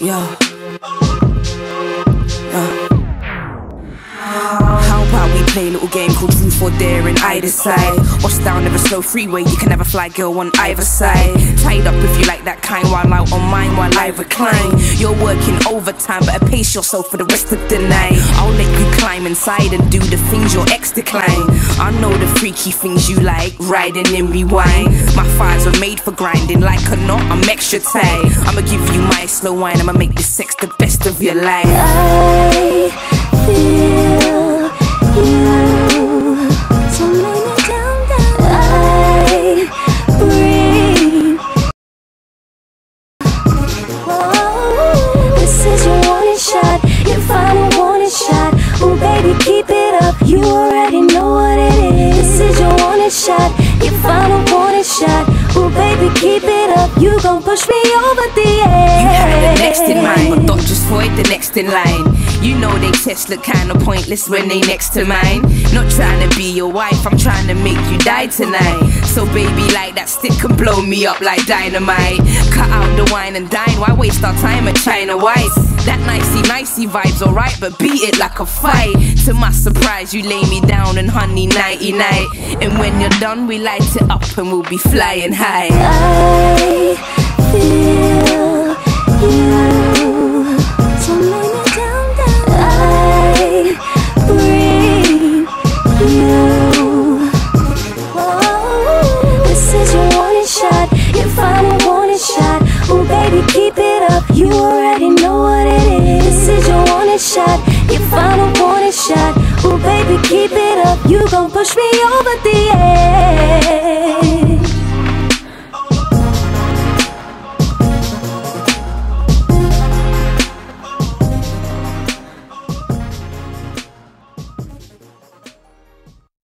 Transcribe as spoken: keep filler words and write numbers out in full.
yeah. Play a little game called Truth or Dare and I decide. Watch down every slow freeway, you can never fly, girl, on either side. Tied up if you like that kind, while out on mine, while I recline. You're working overtime, better pace yourself for the rest of the night. I'll let you climb inside and do the things your ex declined. I know the freaky things you like, riding in rewind. My thighs are made for grinding, like or not, I'm extra tight. I'ma give you my slow wine, I'ma make this sex the best of your life. I feel you, so lay me down, down. I breathe. Oh, this is your warning shot, your final warning shot. Oh baby, keep it up, you already know what it is. This is your warning shot, your final warning shot. Oh baby, keep it up, you gon' push me over the edge. You had the next in mind, but don't just void the next in line. You know they tests look kinda pointless when they next to mine. Not trying to be your wife, I'm trying to make you die tonight. So baby, like that stick can blow me up like dynamite. Cut out the wine and dine, why waste our time at China White? That nicey-nicey vibe's alright, but beat it like a fight. To my surprise, you lay me down and honey nighty-night. And when you're done, we light it up and we'll be flying high. I